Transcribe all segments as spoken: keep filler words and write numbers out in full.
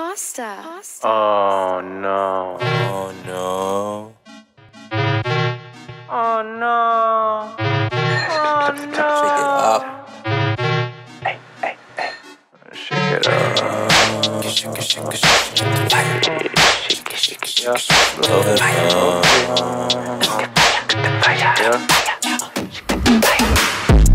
Pasta. Pasta. Oh no. Oh no. Oh no. Oh no. Shake it up. Hey, hey, hey. Shake it up. Shake it, shake it, shake it. Shake it, shake it, shake it. Slow it down.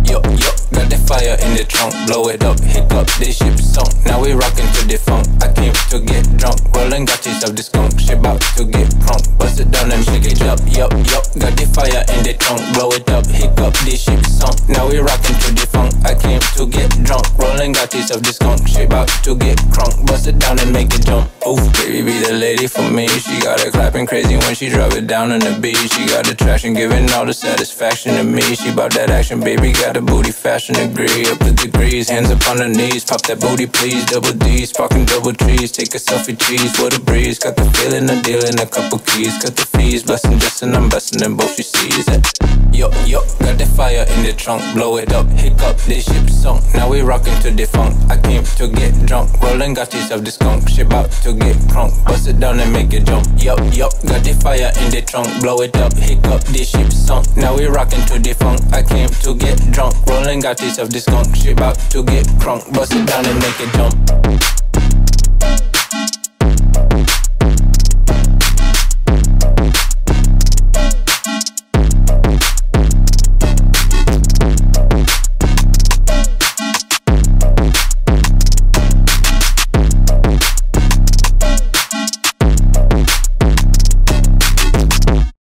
Yup, yup, got that fire in the trunk. Blow it up, hiccup, this ship's sunk. Now we rockin' to the funk. I came to get drunk, rollin' gotchas of the skunk. She bout to get crunk, bust it down and shake it up. Yup, yup, got the fire in the trunk. Blow it up, hiccup, this ship's sunk. Now we rockin' to the funk. I came to get drunk, rollin' gotchas of the skunk. She bout to get crunk, bust it down and make it jump. Oof, baby be the lady for me. She got her clappin' crazy when she drop it down on the beat. She got attraction, giving all the satisfaction to me. She bout that action, baby, got a booty fashion degree. Up with degrees, hands up on her knees. Pop that booty, please. Double D, sparking double trees. Take a selfie, cheese, what a breeze. Got the feeling, I'm dealing a couple keys. Cut the fees, blessing, blessing, I'm blessing, and both she sees it. Yup, yup, got that fire in the trunk. Blow it up, hiccup, this ship's sunk. Now we rockin' to the funk. I came to get drunk, rollin' got yourself the skunk. She bout to get crunk, bust it down and make it jump. Yup, yup, got the fire in the trunk. Blow it up, hiccup, this ship's sunk. Now we rockin' to the funk. I came to get drunk, rollin' got yourself the skunk. She bout to get crunk, bust it down and make it jump.